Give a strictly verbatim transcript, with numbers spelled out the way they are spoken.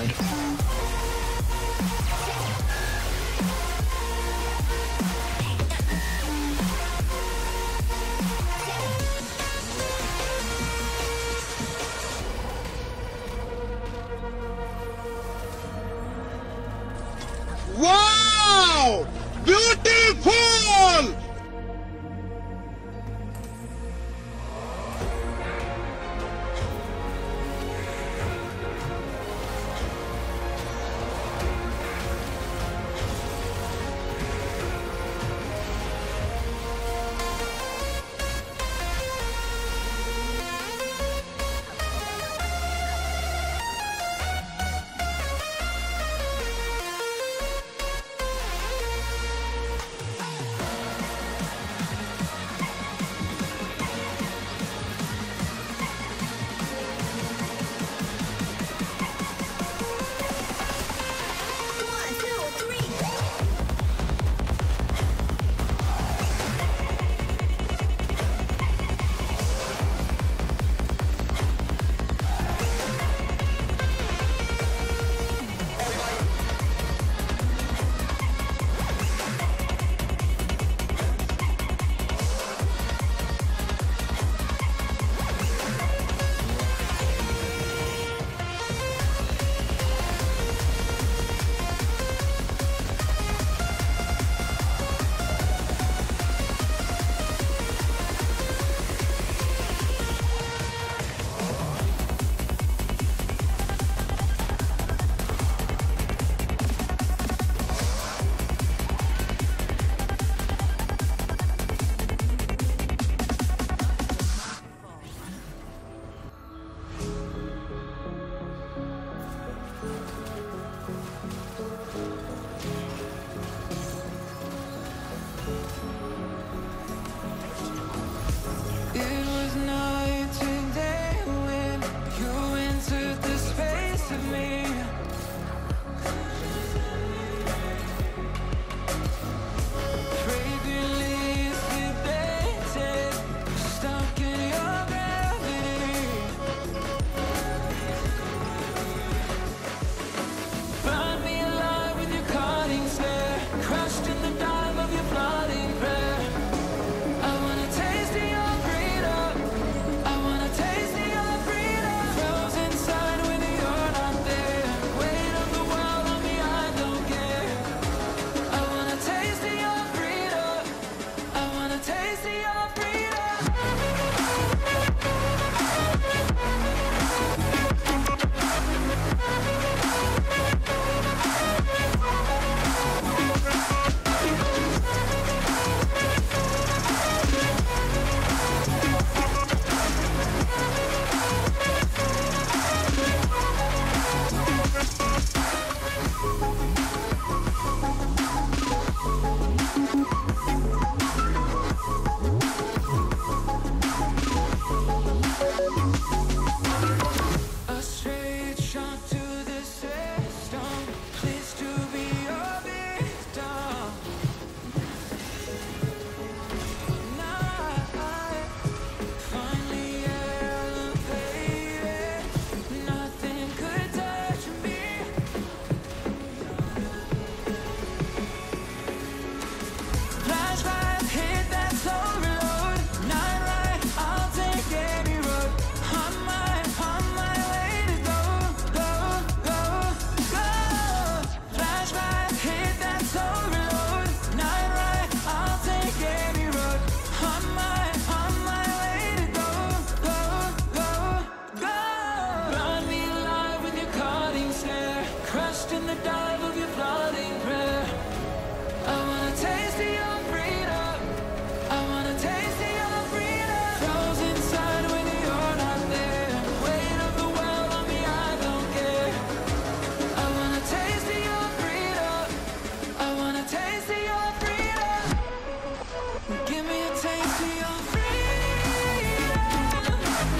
side. Wow! Beautiful!